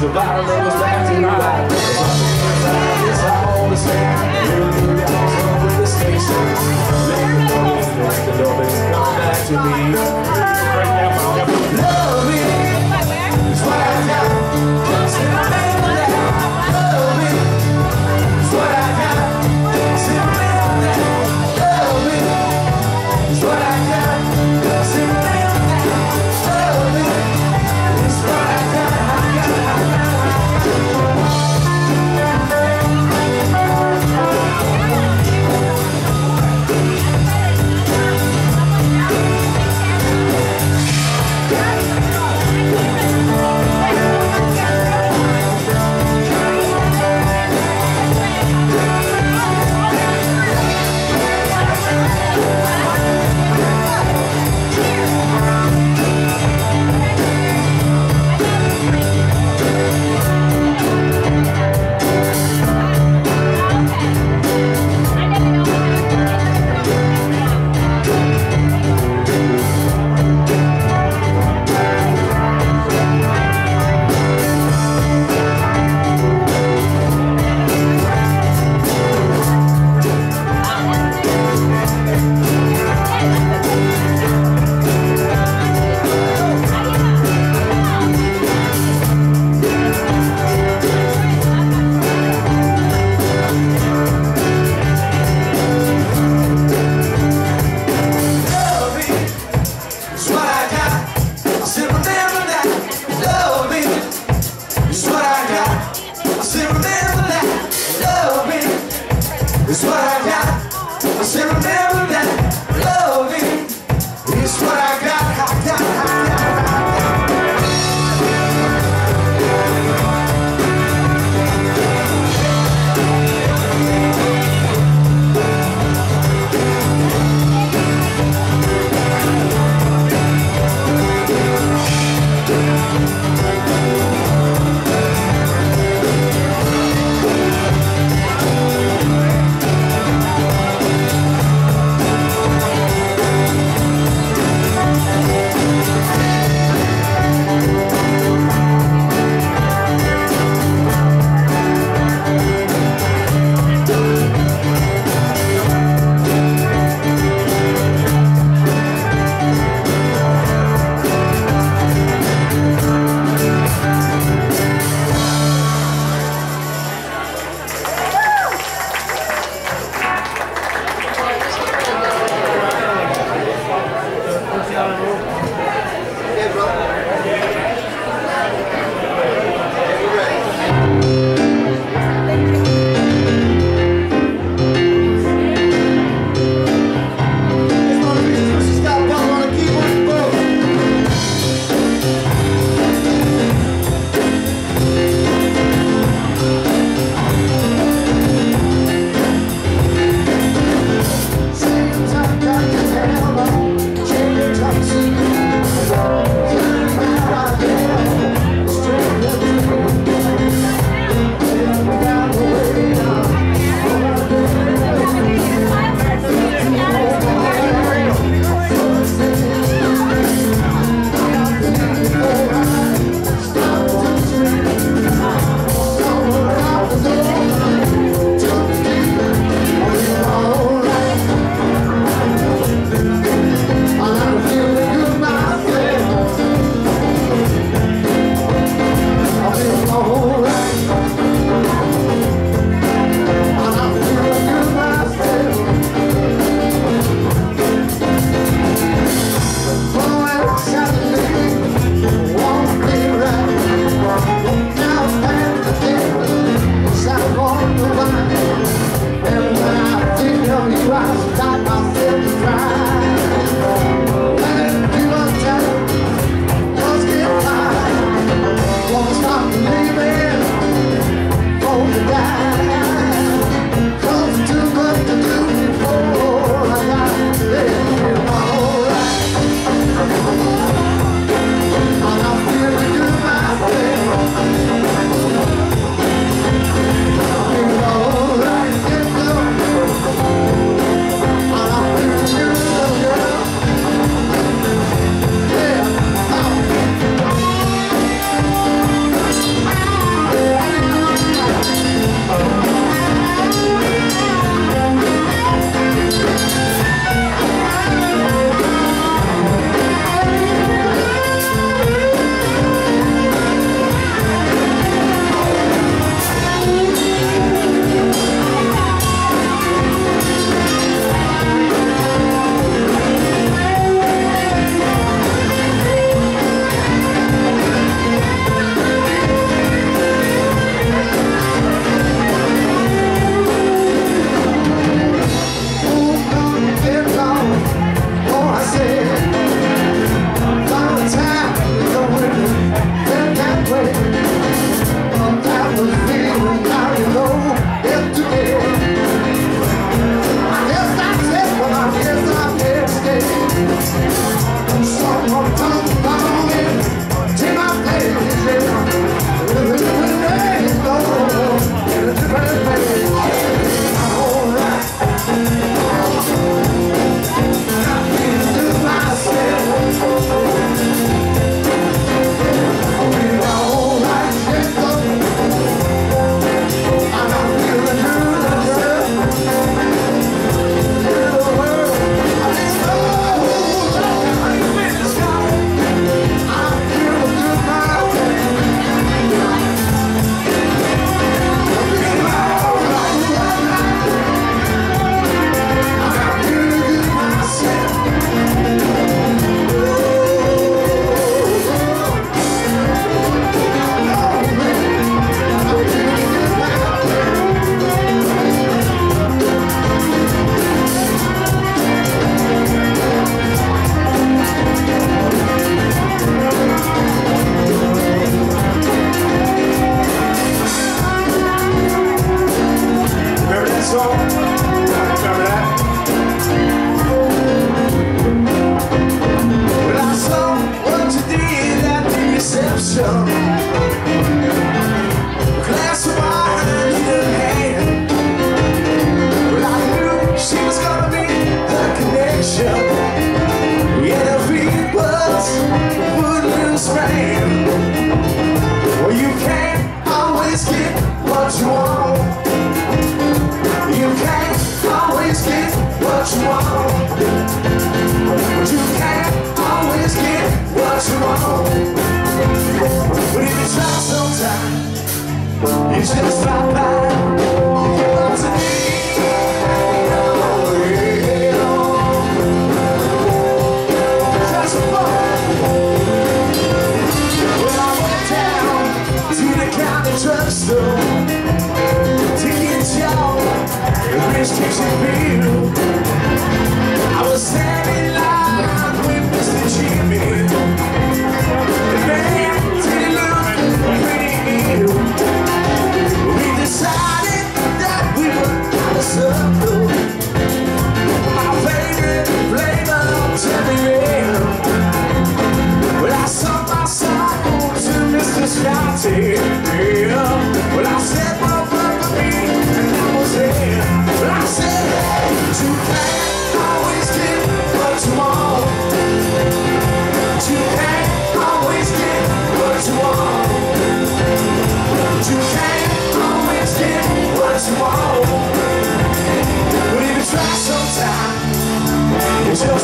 the bottle that was left in my life. This I hold the same. Everything that was over the station. Let me know that the love is coming back to me. Love me. That's what I got. That's what I got. Love me. That's what I got. That's what I got. Love me. That's what I got. That's what I got. It's what I got. I still remember that. Love it. It's what I got. It's just about time you want to be alone. Just when I went down to the county drugstore to get y'all the prescription pill, I was standing in line with Mr. Jimmy. The man didn't look pretty ill. It's just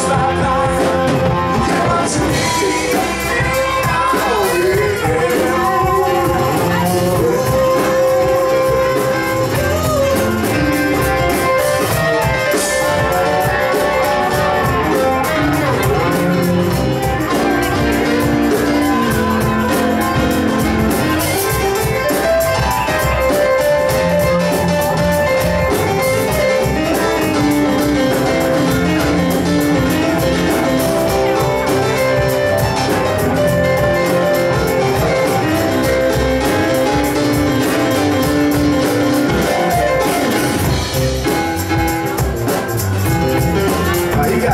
my life. You want to be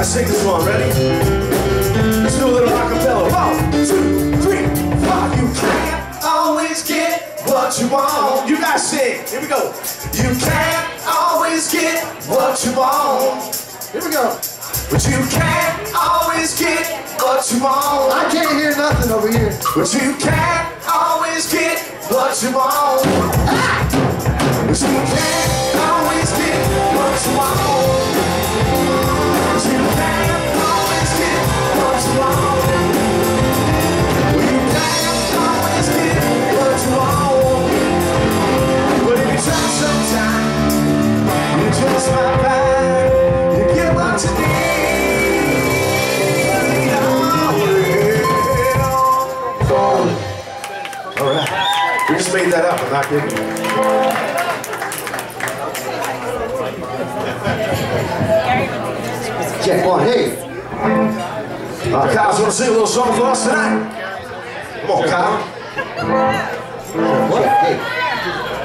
sing this one, ready? Let's do a little acapella. 1, 2, 3, 4. You can't always get what you want. You guys sing. Here we go. You can't always get what you want. Here we go. But you can't always get what you want. I can't hear nothing over here. But you can't always get what you want. Ah! But you can't always get what you want. We just made that up, I'm not kidding you. Jack Bond, hey. Kyle's gonna sing a little song for us tonight. Come on, Kyle. What? Hey.